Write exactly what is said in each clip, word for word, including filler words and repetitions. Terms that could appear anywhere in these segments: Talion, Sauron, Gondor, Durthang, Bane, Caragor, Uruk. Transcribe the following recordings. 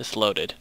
It's loaded.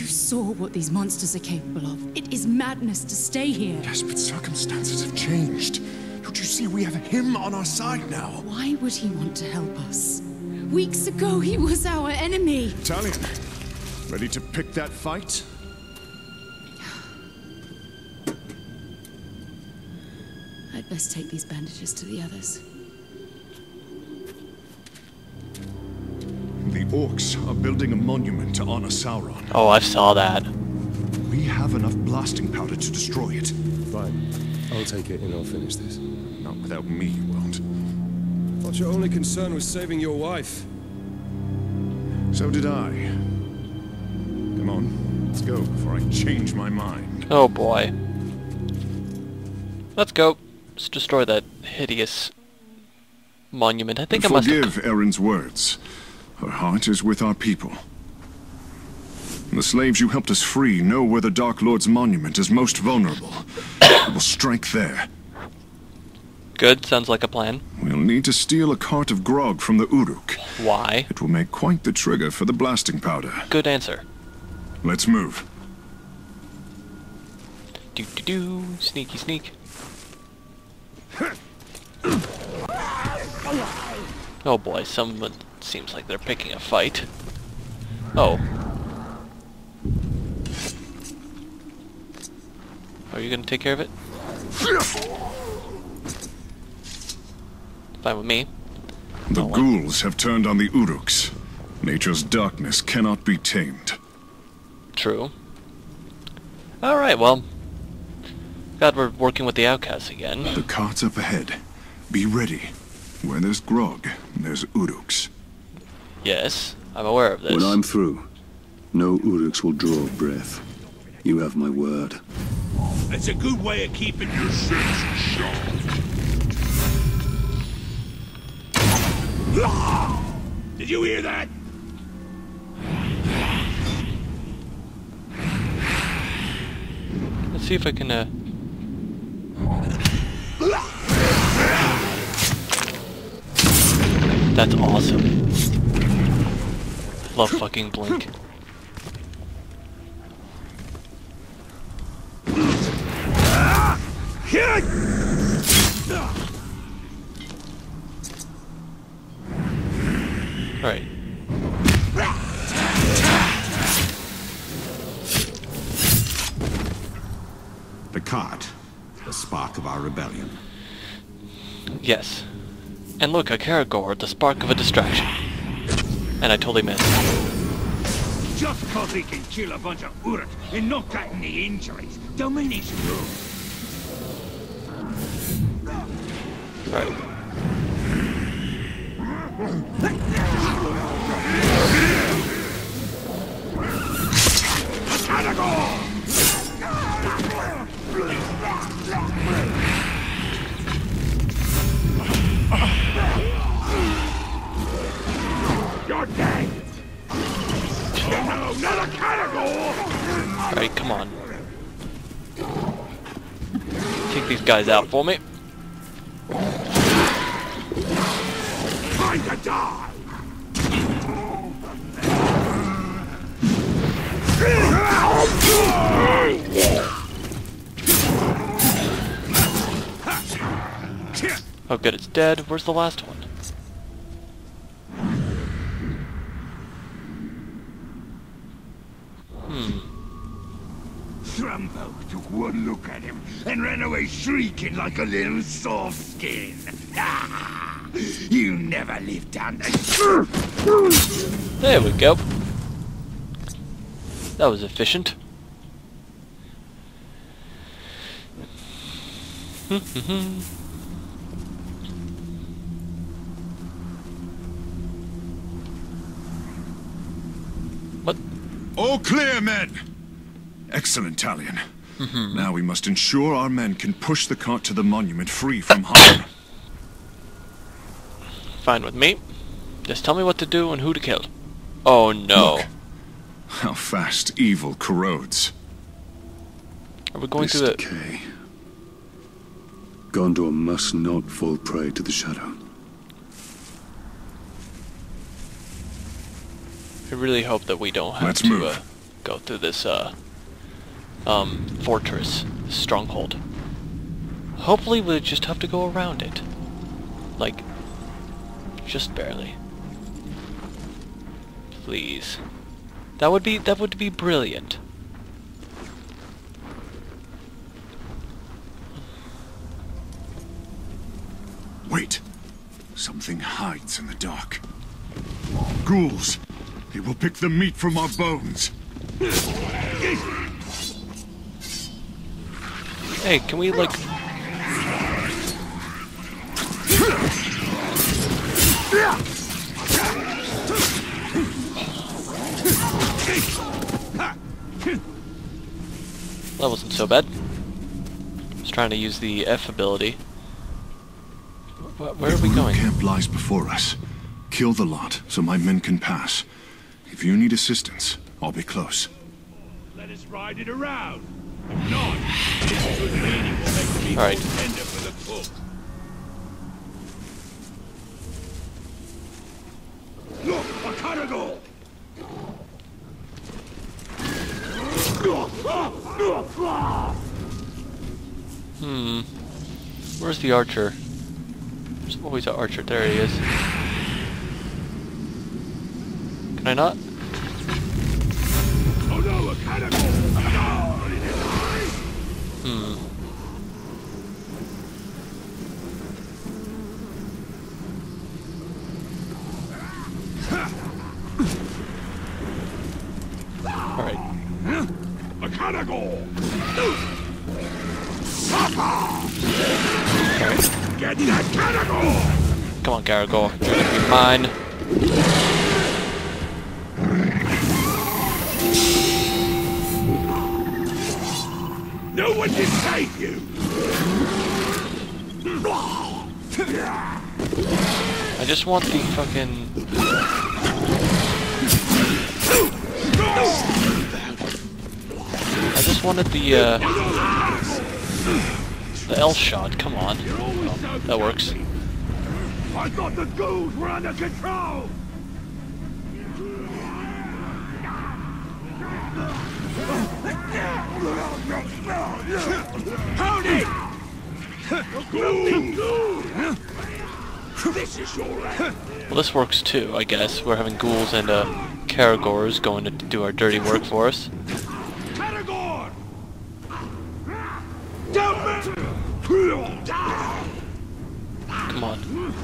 You saw what these monsters are capable of. It is madness to stay here. Yes, but circumstances have changed. Don't you see we have him on our side now? Why would he want to help us? Weeks ago, he was our enemy. Talion, ready to pick that fight? I'd best take these bandages to the others. The orcs are building a monument to honor Sauron. Oh, I saw that. We have enough blasting powder to destroy it. Fine. I'll take it and I'll finish this. Not without me, you won't. I thought your only concern was saving your wife. So did I. Come on, let's go before I change my mind. Oh boy. Let's go. Let's destroy that hideous monument. I think I must forgive Erin's words. Her heart is with our people. The slaves you helped us free know where the Dark Lord's monument is most vulnerable. We'll strike there. Good, sounds like a plan. We'll need to steal a cart of grog from the Uruk. Why? It will make quite the trigger for the blasting powder. Good answer. Let's move. Do do do, sneaky sneak. Oh boy, someone seems like they're picking a fight. Oh. Are you gonna take care of it? Fine with me. The ghouls have turned on the Uruks. Nature's darkness cannot be tamed. True. Alright, well. Glad we're working with the outcasts again. The cart's up ahead. Be ready. Where there's grog, there's Uruks. Yes, I'm aware of this. When I'm through, no Uruks will draw breath. You have my word. It's a good way of keeping your senses sharp. Did you hear that? Let's see if I can, uh... That's awesome. Love fucking Blink. Alright. The cart, the spark of our rebellion. Yes. And look, a Caragor, the spark of a distraction. And I totally missed. Just cause he can kill a bunch of Uruk and not get any injuries, don't mean he's rude. Right. You're dead. No, not a Caragor. All right, come on. Take these guys out for me. To die. Oh good, it's dead. Where's the last one? Hmm. Trambo took one look at him and ran away shrieking like a little soft skin. You never live down there. There we go. That was efficient. What? All clear, men! Excellent, Talion. Now we must ensure our men can push the cart to the monument free from harm. Fine with me. Just tell me what to do and who to kill. Oh no. Look, how fast evil corrodes. Are we going this through the decay Gondor must not fall prey to the Shadow. I really hope that we don't have Let's to uh, go through this uh, um, fortress, stronghold. Hopefully we'll just have to go around it. Like, just barely. Please. That would be, that would be brilliant. Wait. Something hides in the dark. Ghouls. They will pick the meat from our bones. Hey, can we, like... That wasn't so bad. I was trying to use the F ability. Where, where are we going? The camp lies before us. Kill the lot so my men can pass. If you need assistance, I'll be close. Let us ride it around. If not, this good meaning will make the people end up with a book. Look, a Caragor! Hmm. Where's the archer? There's always an archer. There he is. Can I not? Oh no, a Caragor! No! Hmm. Come on, Caragor, you're gonna be mine. No one can save you. I just want the fucking. I just wanted the uh, the L shot. Come on, oh, that works. I thought the ghouls were under control! Hold it! Ghouls! This is your end. Well, this works too, I guess. We're having ghouls and uh, Caragors going to do our dirty work for us. Caragor! Come on.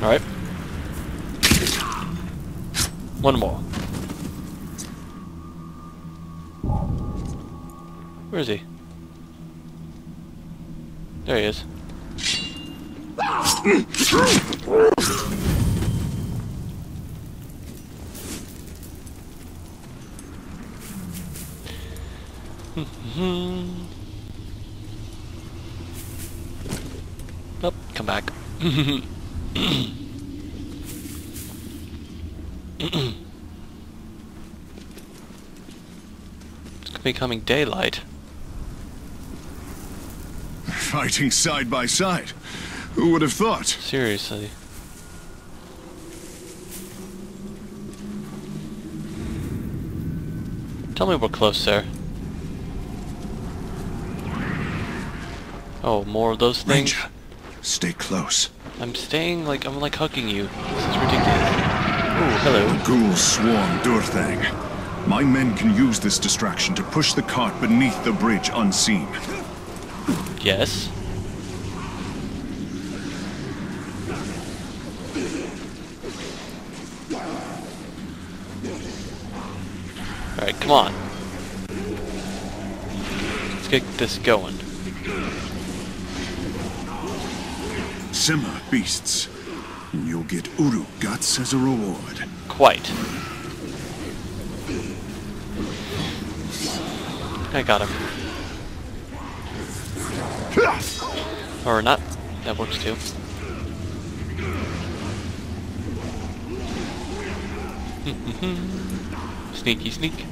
Alright. One more. Where is he? There he is. Nope, come back. It's becoming daylight. Fighting side by side. Who would have thought? Seriously. Tell me we're close, sir. Oh, more of those things? Ranger, stay close. I'm staying like, I'm like hugging you. This is ridiculous. Oh, hello. The ghouls swarm Durthang. My men can use this distraction to push the cart beneath the bridge unseen. Yes. Alright, come on. Let's get this going. Simmer beasts. You'll get Uruk guts as a reward. Quite. I got him. Or not. That works too. Sneaky sneak.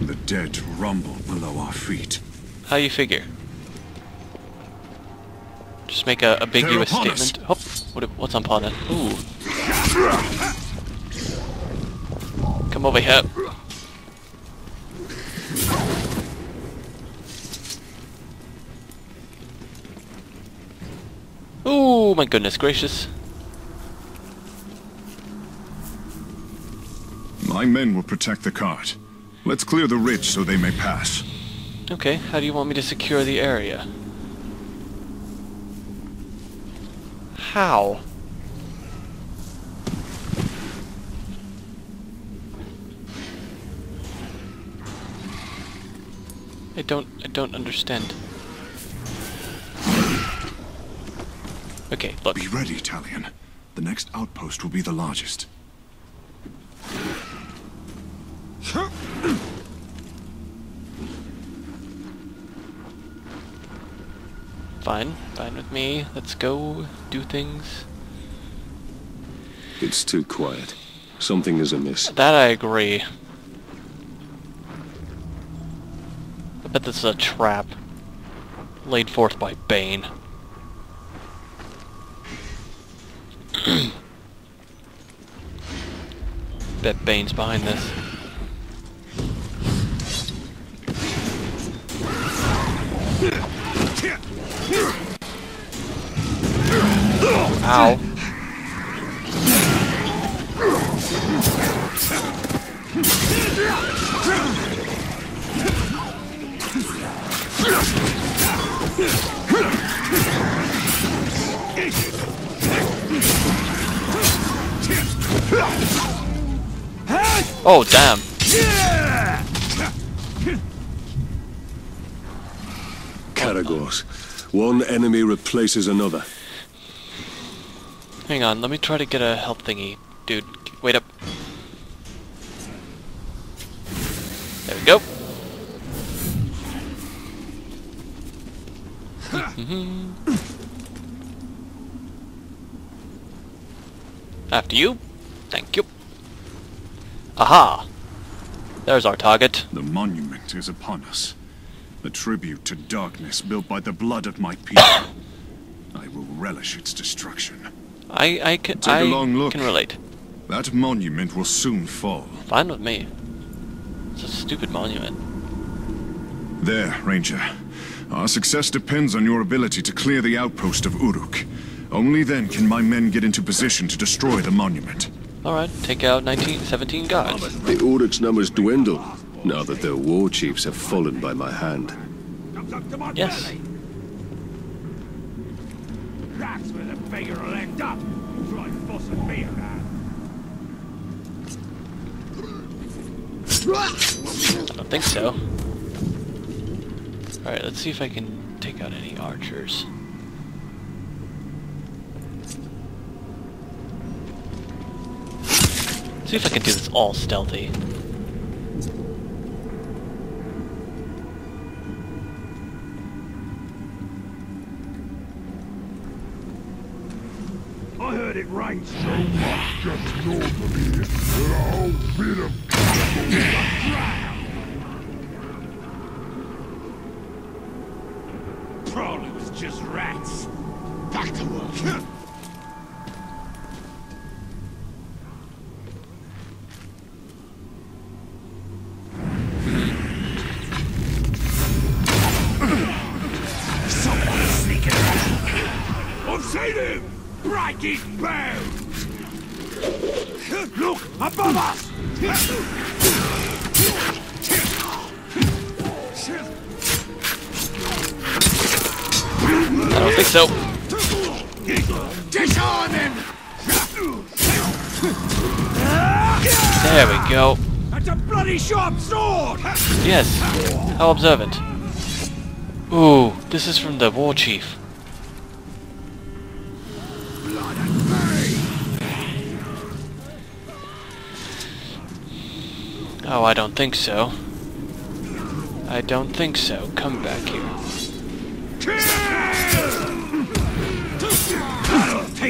The dead rumble below our feet. How you figure? Just make a ambiguous statement. Oh, what, what's on Pawn? Ooh. Come over here. Oh my goodness gracious. My men will protect the cart. Let's clear the ridge so they may pass. Okay, how do you want me to secure the area? How? I don't I don't understand. Okay, look. Be ready, Talion. The next outpost will be the largest. Fine, fine with me. Let's go do things. It's too quiet. Something is amiss. That I agree. I bet this is a trap laid forth by Bane. Bet Bane's behind this. Ow. Oh, damn. Caragors. One enemy replaces another. Hang on, let me try to get a help thingy. Dude, wait up. There we go. After you. Thank you. Aha! There's our target. The monument is upon us. A tribute to darkness built by the blood of my people. I will relish its destruction. I, I, can, Take I a long look. can relate. That monument will soon fall. Fine with me. It's a stupid monument. There, Ranger. Our success depends on your ability to clear the outpost of Uruk. Only then can my men get into position to destroy the monument. Alright, take out nineteen, seventeen guards. The Uruk's numbers dwindle, now that their war chiefs have fallen by my hand. Yes. I don't think so. Alright, let's see if I can take out any archers. See if I can do this all stealthy. I heard it rain so much just north of here that a whole bit of Caragor was drowned. Probably was just rats. Back to work. Look above us! I don't think so. Disarm him! There we go. That's a bloody sharp sword! Yes. How observant. Ooh, this is from the war chief. Oh, I don't think so. I don't think so. Come back here.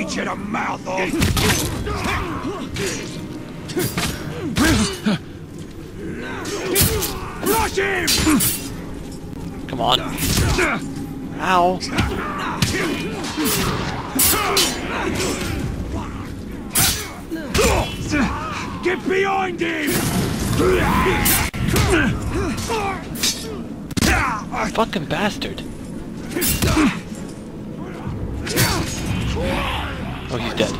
teach you to mouth off! Rush him! Come on. Ow. Get behind him! Fucking bastard. Oh, he's dead.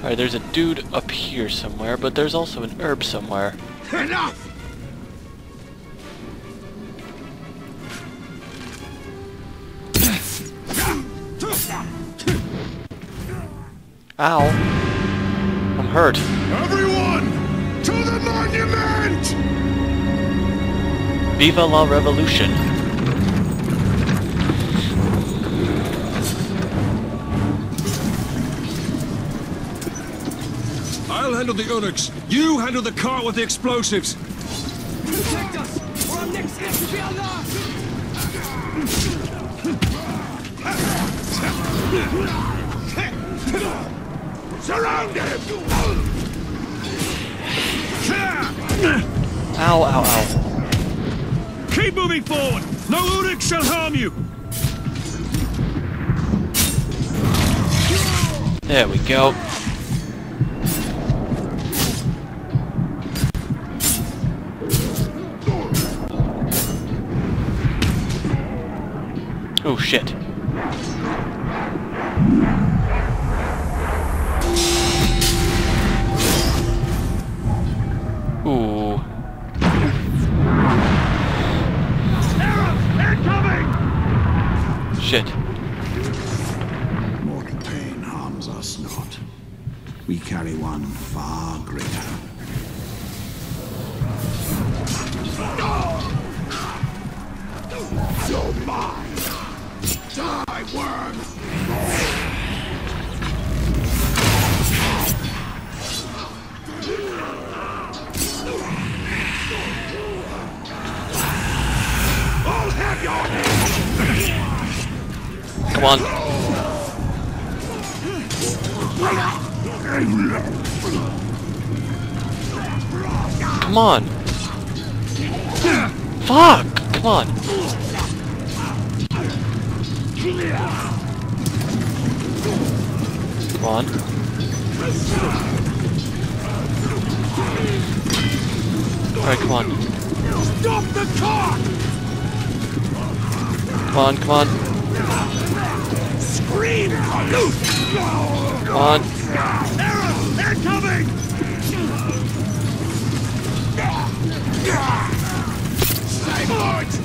Alright, there's a dude up here somewhere, but there's also an herb somewhere. Enough! Ow. I'm hurt. Everyone! To the monument! Viva la revolution! I'll handle the Uruks. You handle the cart with the explosives. Protect us, or our next step will be our last. Surround him! Ow! Ow! Ow! Keep moving forward! No Uruk shall harm you! There we go. Oh shit. Ooh. Shit. Mortal pain harms us not. We carry one far greater. You're mine! Die, worm! I'll have your head! Come on. Come on. Fuck. Come on. Come on. Alright, come on. Stop the car! Come on, come on. Scream! Come on. Arrows! They're coming! Cyborgs!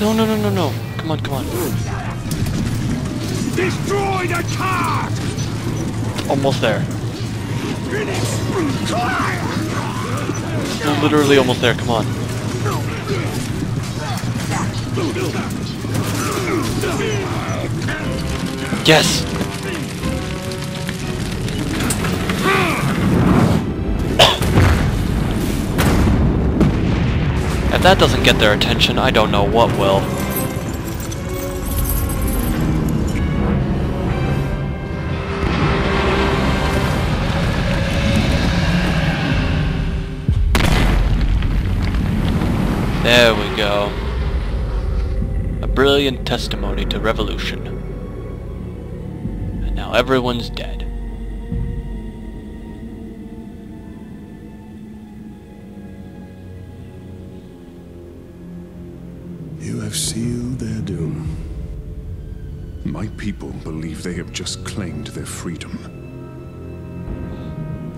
No, no, no, no, no. Come on, come on. Destroy the car! Almost there. Literally almost there, come on. Yes! If that doesn't get their attention, I don't know what will. There we go. A brilliant testimony to revolution. And now everyone's dead. Have sealed their doom. My people believe they have just claimed their freedom.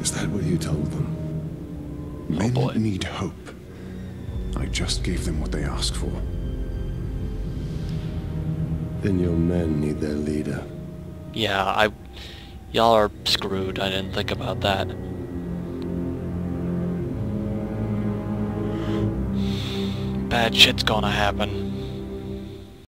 Is that what you told them? Oh, men boy. Need hope. I just gave them what they asked for. Then your men need their leader. Yeah, I... Y'all are screwed. I didn't think about that. Bad shit's gonna happen.